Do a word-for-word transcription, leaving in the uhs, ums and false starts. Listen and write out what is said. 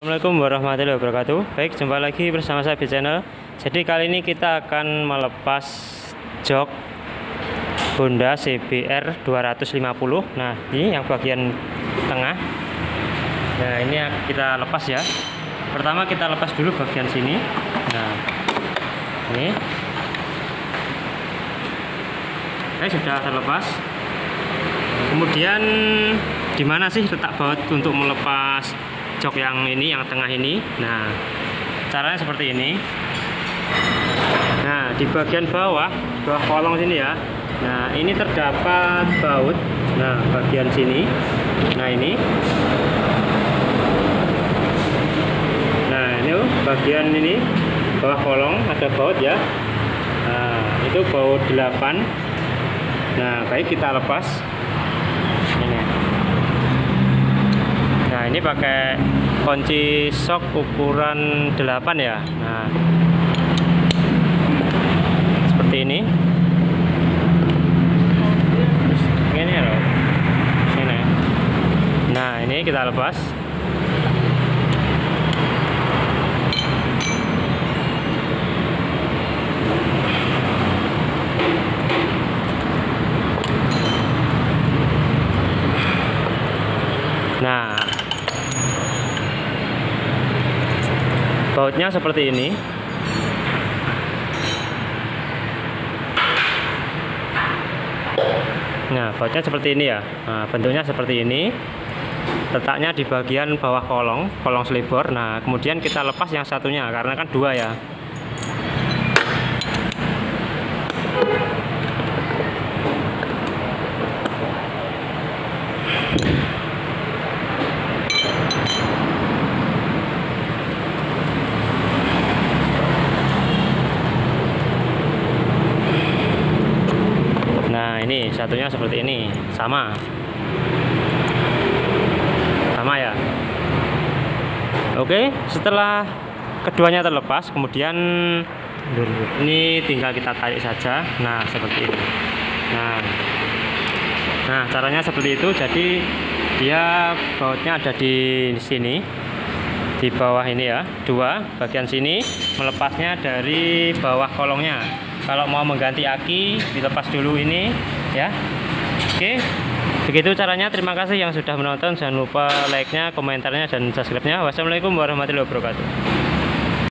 Assalamualaikum warahmatullahi wabarakatuh. Baik, jumpa lagi bersama saya di channel. Jadi kali ini kita akan melepas jok Honda C B R dua ratus lima puluh. Nah, ini yang bagian tengah. Nah, ini kita lepas ya. Pertama kita lepas dulu bagian sini. Nah, ini eh, sudah terlepas. Kemudian di mana sih letak baut untuk melepas jok yang ini, yang tengah ini? Nah, caranya seperti ini. Nah, di bagian bawah, bawah kolong sini ya. Nah, ini terdapat baut. Nah, bagian sini. Nah, ini. Nah, ini bagian ini bawah kolong ada baut ya. Nah, itu baut delapan. Nah, baik kita lepas. Ini. Nah, ini pakai kunci sok ukuran delapan ya. Nah, seperti ini. Ini loh. Sini. Nah, ini kita lepas. Nah, bautnya seperti ini. Nah, bautnya seperti ini ya. Nah, bentuknya seperti ini. Letaknya di bagian bawah kolong, kolong selibor. Nah, kemudian kita lepas yang satunya karena kan dua ya. Ini satunya seperti ini, sama sama ya. Oke, setelah keduanya terlepas, kemudian ini tinggal kita tarik saja. Nah, seperti ini. Nah, nah caranya seperti itu. Jadi dia bautnya ada di sini, di bawah ini ya, dua bagian sini. Melepasnya dari bawah kolongnya. Kalau mau mengganti aki, dilepas dulu ini ya. Oke, begitu caranya. Terima kasih yang sudah menonton. Jangan lupa like-nya, komentarnya, dan subscribe-nya. Wassalamualaikum warahmatullahi wabarakatuh.